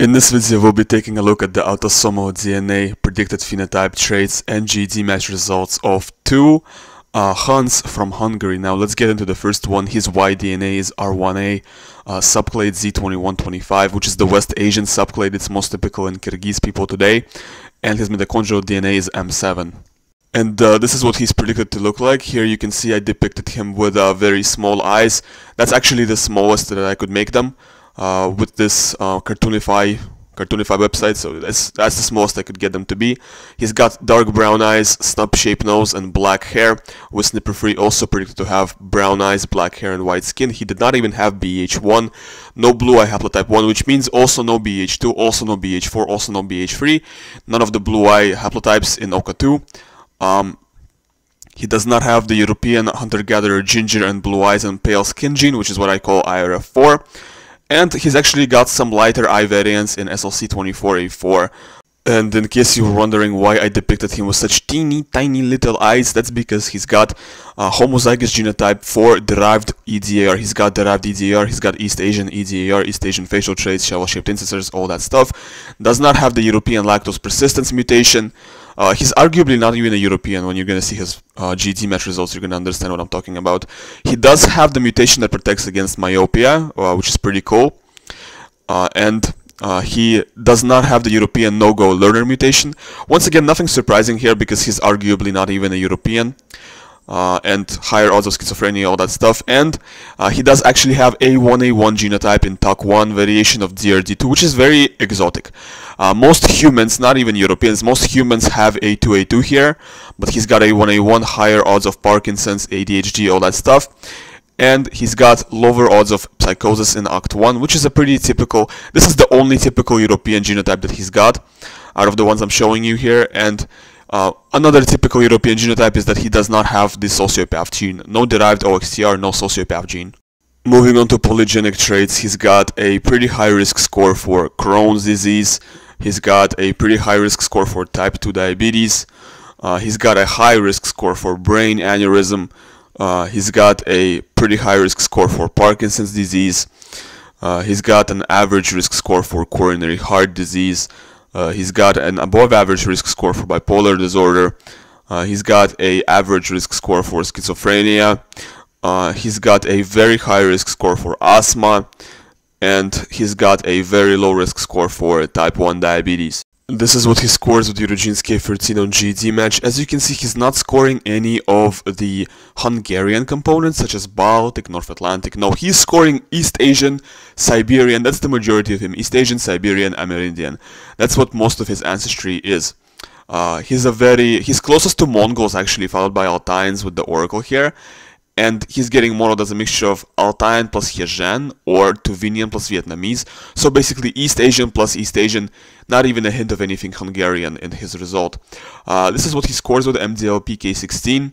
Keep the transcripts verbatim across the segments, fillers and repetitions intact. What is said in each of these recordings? In this video, we'll be taking a look at the autosomal D N A predicted phenotype traits and G E D match results of two uh, Huns from Hungary. Now, let's get into the first one. His Y D N A is R one A, uh, subclade Z twenty-one twenty-five, which is the West Asian subclade. It's most typical in Kyrgyz people today. And his mitochondrial D N A is M seven. And uh, this is what he's predicted to look like. Here you can see I depicted him with uh, very small eyes. That's actually the smallest that I could make them uh, with this uh, Cartoonify, Cartoonify website. So that's, that's the smallest I could get them to be. He's got dark brown eyes, snub-shaped nose, and black hair. With snipper three also predicted to have brown eyes, black hair, and white skin. He did not even have B H one, no blue eye haplotype one, which means also no B H two, also no B H four, also no B H three. None of the blue eye haplotypes in O C A two. Um, he does not have the European hunter-gatherer ginger and blue eyes and pale skin gene, which is what I call I R F four. And he's actually got some lighter eye variants in S L C twenty-four A four. And in case you were wondering why I depicted him with such teeny tiny little eyes, that's because he's got uh, homozygous genotype for derived E D A R. He's got derived E D A R, he's got East Asian E D A R, East Asian facial traits, shovel-shaped incisors, all that stuff. Does not have the European lactose persistence mutation. Uh, he's arguably not even a European. When you're going to see his uh, G E D match results, you're going to understand what I'm talking about. He does have the mutation that protects against myopia, uh, which is pretty cool. Uh, and... Uh, he does not have the European no-go learner mutation. Once again, nothing surprising here because he's arguably not even a European. Uh, and higher odds of schizophrenia, all that stuff. And uh, he does actually have A one A one genotype in T A C one, variation of D R D two, which is very exotic. Uh, most humans, not even Europeans, most humans have A two A two here. But he's got A one A one, higher odds of Parkinson's, A D H D, all that stuff. And he's got lower odds of psychosis in O C T one, which is a pretty typical, this is the only typical European genotype that he's got out of the ones I'm showing you here. And uh, another typical European genotype is that he does not have the sociopath gene, no derived O X T R, no sociopath gene. Moving on to polygenic traits, he's got a pretty high risk score for Crohn's disease, he's got a pretty high risk score for type two diabetes, uh, he's got a high risk score for brain aneurysm. Uh, he's got a pretty high risk score for Parkinson's disease. Uh, he's got an average risk score for coronary heart disease. Uh, he's got an above average risk score for bipolar disorder. Uh, he's got an average risk score for schizophrenia. Uh, he's got a very high risk score for asthma. And he's got a very low risk score for type one diabetes. This is what he scores with Eurogenes K thirteen on G E D match. As you can see, he's not scoring any of the Hungarian components, such as Baltic, North Atlantic. No, he's scoring East Asian, Siberian. That's the majority of him. East Asian, Siberian, Amerindian. That's what most of his ancestry is. Uh, he's a very... He's closest to Mongols, actually, followed by Altaians with the oracle here. And he's getting modeled as a mixture of Altaian plus Hezhan or Tuvinian plus Vietnamese. So basically East Asian plus East Asian, not even a hint of anything Hungarian in his result. Uh, this is what he scores with M D L P K sixteen.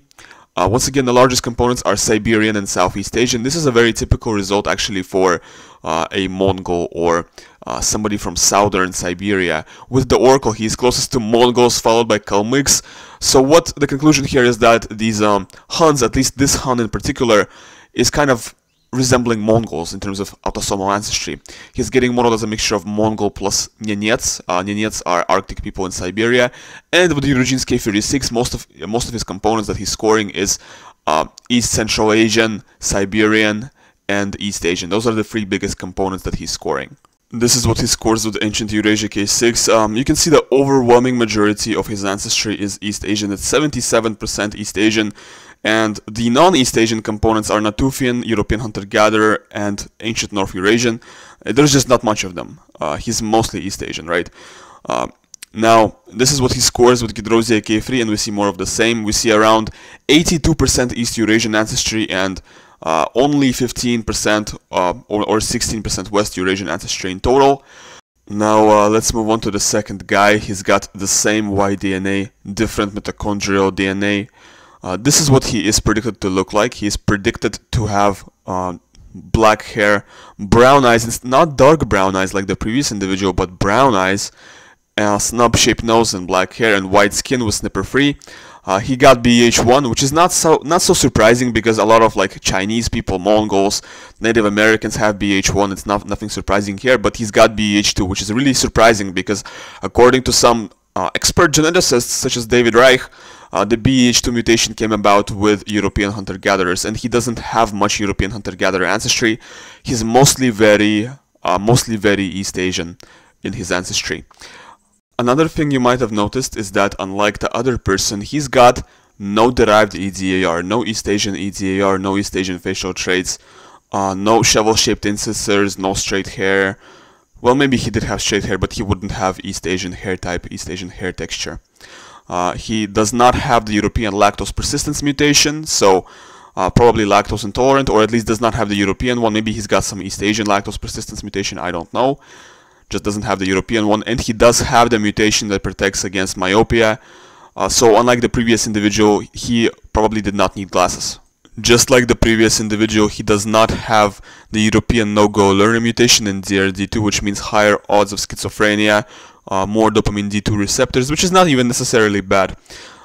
Uh, once again, the largest components are Siberian and Southeast Asian. This is a very typical result actually for uh, a Mongol or uh, somebody from southern Siberia. With the oracle, he is closest to Mongols, followed by Kalmyks. So what the conclusion here is that these um, Huns, at least this Hun in particular, is kind of resembling Mongols in terms of autosomal ancestry. He's getting modeled as a mixture of Mongol plus Nenets. Uh, Nenets are Arctic people in Siberia. And with the Eurogenes K thirty-six, most of most of his components that he's scoring is uh, East Central Asian, Siberian, and East Asian. Those are the three biggest components that he's scoring. This is what he scores with ancient Eurasia K six. Um, you can see the overwhelming majority of his ancestry is East Asian. It's seventy-seven percent East Asian. And the non-East Asian components are Natufian, European hunter-gatherer, and ancient North Eurasian. There's just not much of them. Uh, he's mostly East Asian, right? Uh, now, this is what he scores with Gidrosia K three, and we see more of the same. We see around eighty-two percent East Eurasian ancestry and uh, only fifteen percent uh, or sixteen percent West Eurasian ancestry in total. Now, uh, let's move on to the second guy. He's got the same Y D N A, different mitochondrial D N A. Uh, this is what he is predicted to look like. He is predicted to have uh, black hair, brown eyes. It's not dark brown eyes like the previous individual, but brown eyes, uh, snub-shaped nose and black hair, and white skin with snipper three. Uh, he got B H one, which is not so not so surprising because a lot of like Chinese people, Mongols, Native Americans have B H one. It's not nothing surprising here, but he's got B H two, which is really surprising because according to some uh, expert geneticists such as David Reich, uh, the B H two mutation came about with European hunter-gatherers, and he doesn't have much European hunter-gatherer ancestry. He's mostly very uh, mostly very East Asian in his ancestry. Another thing you might have noticed is that, unlike the other person, he's got no derived E D A R, no East Asian E D A R, no East Asian facial traits, uh, no shovel-shaped incisors, no straight hair. Well, maybe he did have straight hair, but he wouldn't have East Asian hair type, East Asian hair texture. Uh, he does not have the European lactose persistence mutation, so uh, probably lactose intolerant, or at least does not have the European one. Maybe he's got some East Asian lactose persistence mutation, I don't know. Just doesn't have the European one, and he does have the mutation that protects against myopia. Uh, so unlike the previous individual, he probably did not need glasses. Just like the previous individual, he does not have the European no-go learner mutation in D R D two, which means higher odds of schizophrenia, uh, more dopamine D two receptors, which is not even necessarily bad.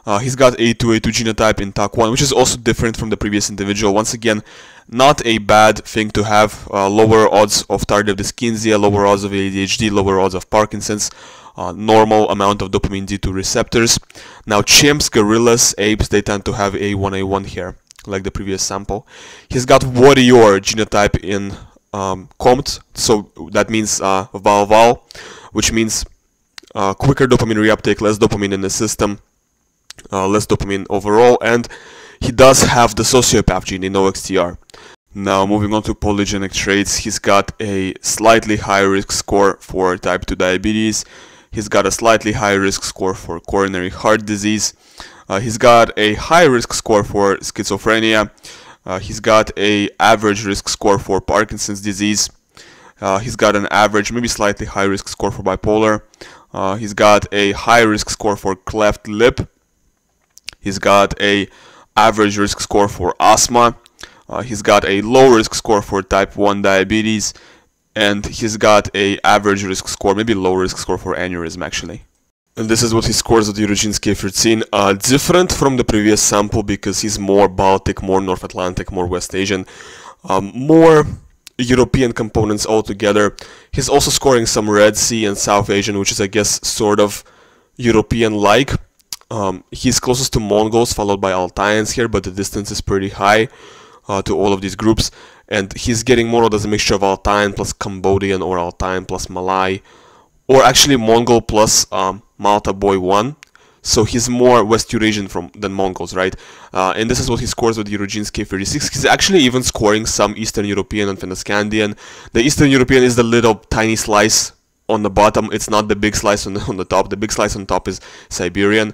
Uh, he's got A two A two genotype in T A C one, which is also different from the previous individual. Once again, not a bad thing to have. Uh, lower odds of tardive dyskinesia, lower odds of A D H D, lower odds of Parkinson's, uh, normal amount of dopamine D two receptors. Now, chimps, gorillas, apes, they tend to have A one A one here, like the previous sample. He's got warrior genotype in um, C O M T, so that means uh, Val-Val, which means uh, quicker dopamine reuptake, less dopamine in the system. Uh, less dopamine overall, and he does have the sociopath gene in O X T R. Now, moving on to polygenic traits, he's got a slightly higher risk score for type two diabetes, he's got a slightly higher risk score for coronary heart disease, uh, he's got a high risk score for schizophrenia, uh, he's got a average risk score for Parkinson's disease, uh, he's got an average, maybe slightly high risk score for bipolar, uh, he's got a high risk score for cleft lip. He's got a average risk score for asthma, uh, he's got a low risk score for type one diabetes, and he's got a average risk score, maybe low risk score for aneurysm actually. And this is what he scores at Eurogenes K thirteen, uh, different from the previous sample because he's more Baltic, more North Atlantic, more West Asian, um, more European components altogether. He's also scoring some Red Sea and South Asian, which is I guess sort of European-like. Um, he's closest to Mongols, followed by Altaians here, but the distance is pretty high uh, to all of these groups. And he's getting more or less a mixture of Altaian plus Cambodian or Altaian plus Malay, or actually Mongol plus um, Malta Boy one. So he's more West Eurasian from, than Mongols, right? Uh, and this is what he scores with Eurogenes K thirty-six. He's actually even scoring some Eastern European and Fennoscandian. The Eastern European is the little tiny slice on the bottom. It's not the big slice on the, on the top. The big slice on top is Siberian.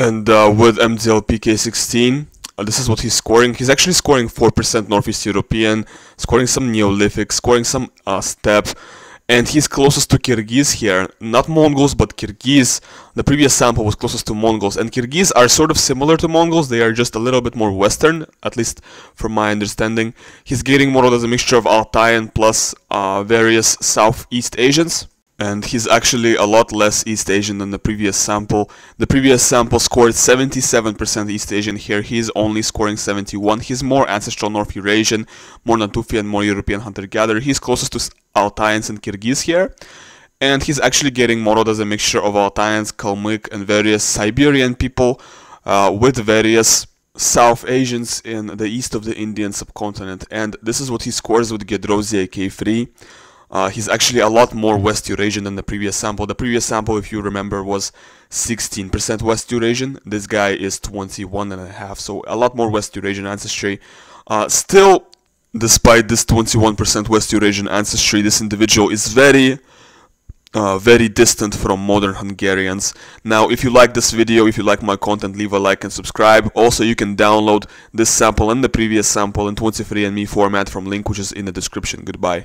And uh, with M D L P K sixteen, uh, this is what he's scoring. He's actually scoring four percent Northeast European, scoring some Neolithic, scoring some uh, steppe, and he's closest to Kyrgyz here. Not Mongols, but Kyrgyz. The previous sample was closest to Mongols, and Kyrgyz are sort of similar to Mongols. They are just a little bit more Western, at least from my understanding. He's getting more or less a mixture of Altaian plus uh, various Southeast Asians. And he's actually a lot less East Asian than the previous sample. The previous sample scored seventy-seven percent East Asian. Here he's only scoring seventy-one. He's more ancestral North Eurasian, more Natufian, more European hunter-gatherer. He's closest to Altaians and Kyrgyz here. And he's actually getting more as a mixture of Altaians, Kalmyk, and various Siberian people uh, with various South Asians in the east of the Indian subcontinent. And this is what he scores with Gedrosia K three. Uh, he's actually a lot more West Eurasian than the previous sample. The previous sample, if you remember, was sixteen percent West Eurasian. This guy is twenty-one and a half, so a lot more West Eurasian ancestry. Uh, still, despite this twenty-one percent West Eurasian ancestry, this individual is very, uh, very distant from modern Hungarians. Now, if you like this video, if you like my content, leave a like and subscribe. Also, you can download this sample and the previous sample in twenty-three and me format from link, which is in the description. Goodbye.